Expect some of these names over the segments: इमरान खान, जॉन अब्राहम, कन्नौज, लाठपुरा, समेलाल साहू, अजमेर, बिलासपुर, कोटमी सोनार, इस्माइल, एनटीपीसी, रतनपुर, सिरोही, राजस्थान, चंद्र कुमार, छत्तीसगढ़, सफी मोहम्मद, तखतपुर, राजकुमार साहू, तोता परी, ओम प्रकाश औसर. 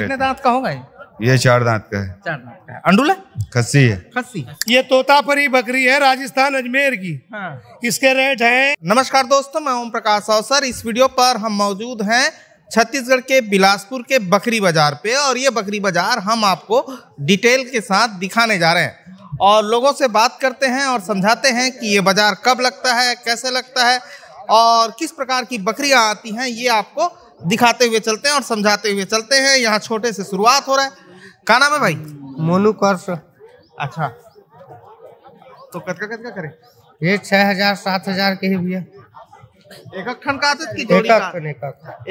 कितने दांत का होगा ये? 4 दांत का है। 4 दांत का है। अंडुला खस्सी है। खस्सी। ये तोता परी बकरी है राजस्थान अजमेर की। हाँ। इसके रेट हैं। नमस्कार दोस्तों, मैं ओम प्रकाश औसर। इस वीडियो पर हम मौजूद हैं छत्तीसगढ़ के बिलासपुर के बकरी बाजार पे, और ये बकरी बाजार हम आपको डिटेल के साथ दिखाने जा रहे हैं और लोगों से बात करते हैं और समझाते हैं कि ये बाजार कब लगता है, कैसे लगता है और किस प्रकार की बकरियां आती हैं, ये आपको दिखाते हुए चलते हैं और समझाते हुए चलते हैं। यहाँ छोटे से शुरुआत हो रहा है। क्या नाम है भाई? मोनू कर्स। अच्छा, तो कतका करें? ये 6,000 7,000 के ही भैया। एक अखन का की जोड़ी का?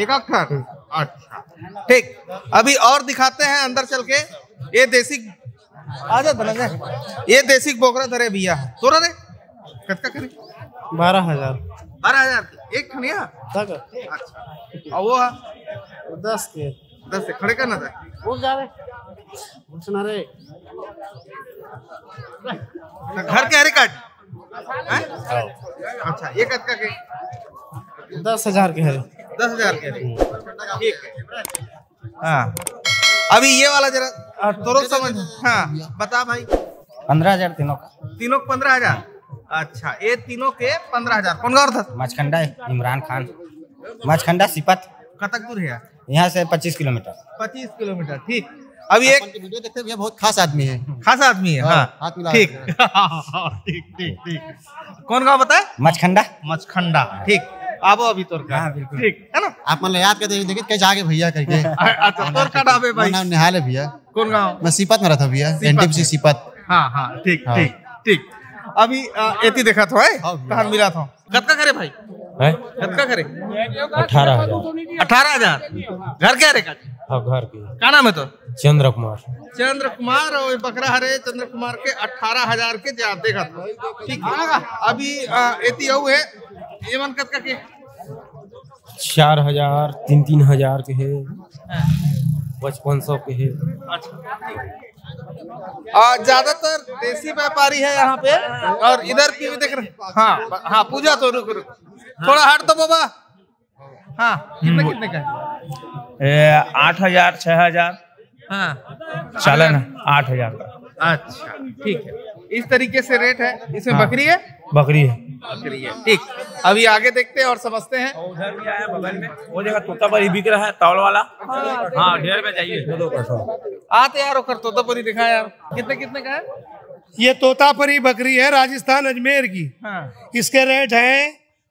एक अखन। अच्छा ठीक, अभी और दिखाते हैं अंदर चल के। ये देसी आ जा, ये देसी बोकरा धरे भैया है तो रे। कतका करें? 12,000। 12,000 एक खनिया। अच्छा, और वो 10 से खड़े करना था वो जा रहे घर के हरे काट। अच्छा, ये कद का के? 10,000 के हरे। 10,000 के हरे, ठीक है। हाँ, अभी ये वाला जरा तुरंत समझ। हाँ बता भाई। 15,000 तीनों का। तीनों 15,000। अच्छा, ये तीनों के 15,000। कौन गाँव था? मचखंडा इमरान खान, मचखंडा सिपत। कतक दूर है यहाँ से? 25 किलोमीटर। 25 किलोमीटर, ठीक। अभी एक वीडियो देखते हैं, बहुत खास आदमी है। खास आदमी है। हाँ ठीक ठीक ठीक ठीक। कौन गाँव बताए? मचखंडा। मचखंडा, ठीक। आप अभी तोर का ठीक है ना, आप मतलब याद करते देखिए कैसे आगे भैया करके। तोर का नाम है भाई? निहाल है भैया। कौन गाँव? मैं सिपत में रहता भैया, एनटीपीसी सिपत। हाँ हाँ ठीक ठीक ठीक। अभी एती देखा था कहाँ मिला था? कतका करे भाई? कतका करे? 18,000। 18,000 घर क्या रहेगा? घर के। क्या नाम है तो? चंद्र कुमार। चंद्र कुमार। और बकरा हरे चंद्र कुमार के 18,000 के जा देखा था, ठीक है। अभी एती है ये मन कतका के? 4,000 3,000 के है, 5,500 के है। अच्छा, ज्यादातर देसी व्यापारी है यहाँ पे। और इधर की भी देख रहे। हाँ हाँ पूजा, तो रुक रुक थोड़ा हट तो बाबा। हाँ कितने कितने का? 8,000 6,000। हाँ चालन 8,000 का। अच्छा ठीक है, इस तरीके से रेट है। इसमें हाँ, बकरी है। बकरी है, बकरी है, ठीक। अभी आगे देखते हैं और समझते हैं। उधर भी आया बगल में, वो जगह तोता परी बिक रहा है तौल वाला। हाँ ढेर में जाइए आते यार और तोता परी दिखा यार। कितने कितने का है? ये तोता परी बकरी है राजस्थान अजमेर की। हाँ। इसके रेट है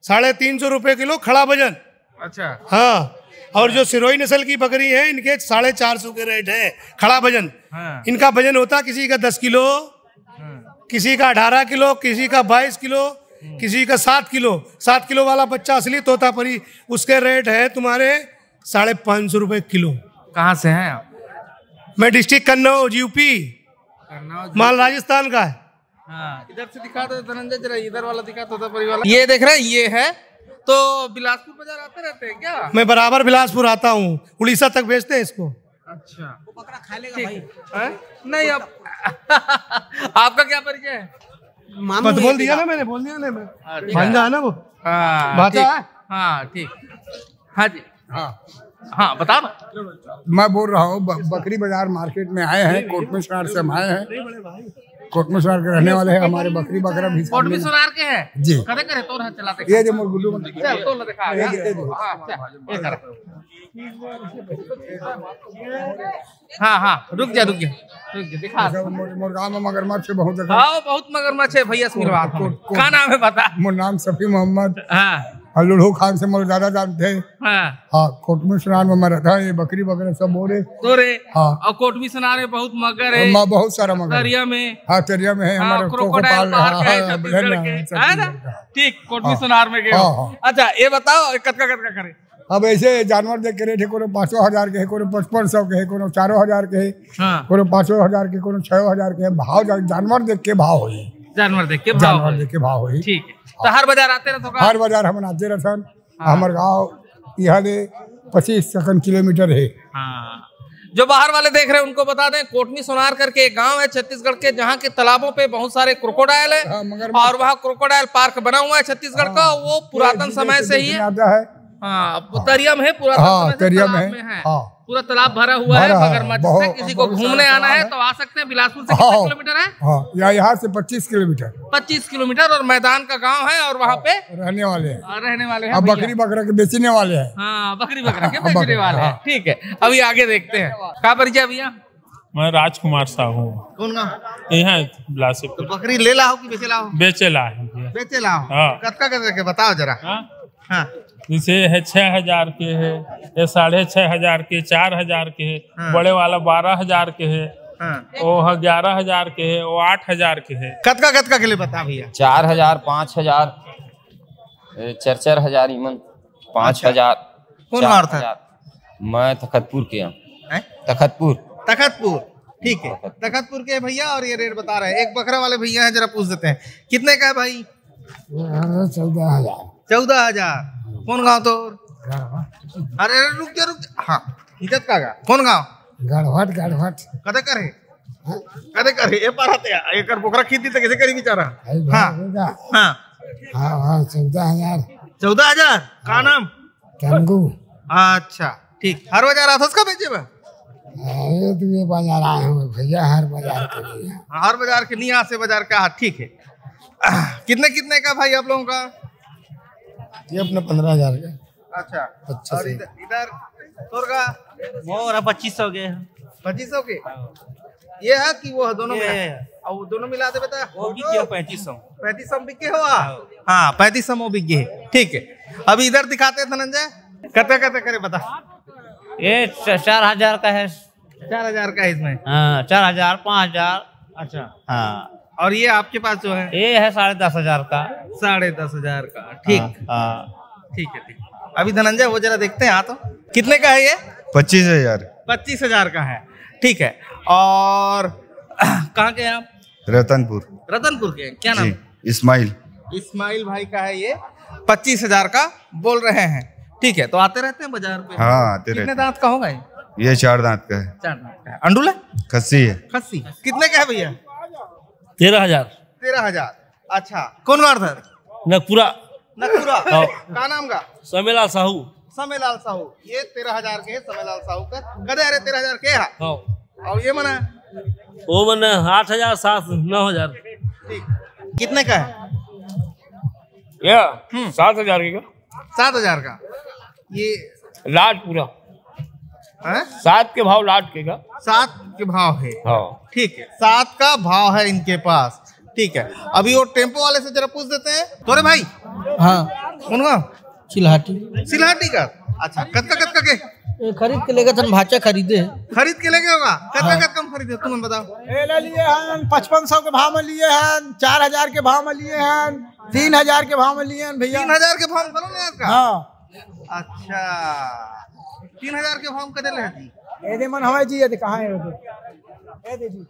350 रुपए किलो खड़ा वजन। अच्छा। हाँ, और जो सिरोही नस्ल की बकरी है इनके 450 के रेट है खड़ा वजन। इनका वजन होता किसी का 10 किलो, किसी का 18 किलो, किसी का 22 किलो, किसी का 7 किलो। 7 किलो वाला बच्चा असली तोता परी, उसके रेट है तुम्हारे 550 रुपए किलो। कहाँ से हैं आप? मैं डिस्ट्रिक्ट कन्नौज यूपी। माल राजस्थान का है। हाँ, इधर से दिखा दो धनंजय जरा, इधर वाला दिखा तोता परी वाला। ये देख रहे हैं, ये है। तो बिलासपुर बाजार आते रहते हैं क्या? मैं बराबर बिलासपुर आता हूँ, उड़ीसा तक भेजते हैं इसको। अच्छा, वो बकरा खा लेगा भाई? नहीं अब आपका क्या परिचय है? बोल दिया ना मैंने, बोल दिया ना मैं, भांजा है ना वो। हाँ ठीक। हाँ जी हाँ हाँ बता ना। मैं बोल रहा हूँ बकरी बाजार मार्केट में आए हैं, कोटमी सोनार से हम आए हैं। कोटमी सोनार के रहने वाले हैं, हमारे बकरी बकरा भी कोटमी सोनार के हैं जी। करे करे तो चलाते ये जो गुल्लू में हाँ हाँ रुक जा दिखा। मुर्गा में मगरमच्छ है बहुत। हाँ बहुत मगरमच्छ है भैया। क्या नाम है बता? मेरा नाम सफी मोहम्मद। हाँ लुढ़ू खान से मोल ज्यादा जानते हैं। हाँ कोटमी सोनार में मरा था ये बकरी वगैरह सब बोरे तोरे। हाँ और कोटमी सोनार में बहुत मगर है, बहुत सारा मगर तरिया में। हाँ तरिया में है हमारे कोटमी, ठीक। कोटमी सोनार में गए। अच्छा ये बताओ कतका करे? अब ऐसे जानवर देख के रेट है, कोनो 5,000 के है, कोनो 5,500 के है, कोनो 4,000 के है, कोनो 5,000 के, कोनो 6,000 के है। भाव जानवर देख के भाव हुई, जानवर देख के भाव होई, ठीक है। तो हर बाजार आते रहते हो? हर बाजार हम आते रहते। हमारे गाँव यहाँ से 25 किलोमीटर है। हाँ। जो बाहर वाले देख रहे हैं उनको बता दें, कोटमी सोनार करके एक गांव है छत्तीसगढ़ के, जहाँ के तालाबों पे बहुत सारे क्रोकोडाइल है। और वहाँ क्रोकोडाइल पार्क बना हुआ है छत्तीसगढ़ का, वो पुरातन समय से ही है। तरियम है, पुरातन समय में है। पूरा तालाब भरा हुआ है, अगर किसी को घूमने आना है तो आ सकते हैं। बिलासपुर से कितना किलोमीटर है? हाँ, यहाँ से 25 किलोमीटर। 25 किलोमीटर और मैदान का गांव है और वहाँ पे रहने वाले हैं, बकरी बकरा के बेचने वाले हैं। हाँ, बकरी बकरा के बेचने वाले हैं। ठीक है, अभी आगे देखते हैं। कहाँ परिचय भैया? मैं राजकुमार साहू। कौन गाँव? यहाँ बिलासपुर। बकरी ले लाओ की बेचे लाओ? बेचे लाओ। बेचे लाओ, कतका बताओ जरा। हाँ, इसे है 6,000 के है, ये 6,500 के, 4,000 के है। हाँ। बड़े वाला 12,000 के है। हाँ। वो 11,000 के है, वो 8,000 के है। कतका कतका के लिए बता भैया? 4,000, 5,000, 4,000 इमन, 5,000। कौन मार था? मैं तखतपुर के हूँ। तखतपुर? तखतपुर, ठीक है, तखतपुर के भैया और ये रेट बता रहे हैं। एक बकरा वाले भैया है, जरा पूछ देते हैं कितने का है भाई? 14,000। 14,000। कौन गाँव? तो अरे रुक जा रुक जा। हाँ, इज्जत का कौन गाँव? गढ़वट। गढ़वट कदे करे? कदे करे ए पर हते ए कर बोकरा खेती त कैसे करी बेचारा। हां हां हां 14,000। 14,000 का नाम टंगू। अच्छा ठीक, हर बाजार आथस का बेचेबा? अरे तू ये बाजार आए हो भैया, हर बाजार के लिए, हर बाजार के नहीं आ से बाजार का। ठीक है, कितने कितने का भाई आप लोगों का? ये अपना 15,000 का। अच्छा, और इधर तोर का? मोरा 2500 के। 2500 के ये है कि वो है? दोनों में है। और दोनों मिला दे बेटा, वो भी के 3500। 3500 बिके हो? हां, 3500 वो बिके। ठीक है, अभी इधर दिखाते हैं धनंजय, कते कते करे बता। ये 4,000 का है। 4,000 का है इसमें? हां, 4,000, 5,000। अच्छा, हां। और ये आपके पास जो है ये है 10,500 का। 10,500 का, ठीक। हाँ, ठीक है, ठीक। अभी धनंजय वो जरा देखते हैं। हाँ, तो कितने का है ये? 25,000। 25,000 का है, ठीक है। और कहाँ के हैं आप? रतनपुर। रतनपुर के? क्या नाम? इस्माइल। इस्माइल भाई का है ये, 25,000 का बोल रहे हैं। ठीक है, तो आते रहते हैं बाजार पे? हाँ, आते रहते। कितने दांत का होगा ये? ये 4 दांत का है। 4 दांत का है। अंडुल है? खस्सी है। खस्सी। कितने का है भैया? 13,000। 13,000। अच्छा, कौन गाँव था? नगपुरा। नगपुरा का नाम का? समेलाल साहू। समेलाल साहू। ये 13,000 के है, समेलाल साहू का। कदे अरे 13,000 के है? हाँ। और ये मना वो मना 8,000, 7,000, 9,000। ठीक, कितने का है ये? 7,000 के। 7,000 का ये लाठपुरा। 7 के भाव लाट के का? 7 के भाव है। हाँ, ठीक है, 7 का भाव है इनके पास। ठीक है, अभी वो टेम्पो वाले से जरा पूछ देते हैं। तोरे भाई? हाँ, कौन गाँव? सिलहाटी। सिलहाटी का? अच्छा, कतका कतका के? खरीद के लेगा तुम? भाचा खरीदे। खरीद के लेके होगा? कतका कतका खरीदे तुम बताओ? लिए हैं 5500 के भाव में, लिए हैं 4,000 के भाव में, लिए हैं 3,000 के भाव में, लिए हैं भैया 3,000 के भाव में। अच्छा, 3,000 के भाव कदे ले जी? ए दे मन हवे जी, ये कहां है ए दे जी,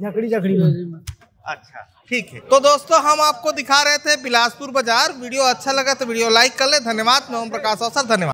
झकड़ी झकड़ी। अच्छा, ठीक है। तो दोस्तों, हम आपको दिखा रहे थे बिलासपुर बाजार। वीडियो अच्छा लगा तो वीडियो लाइक कर ले। धन्यवाद। मैं ओम प्रकाश औसर, धन्यवाद।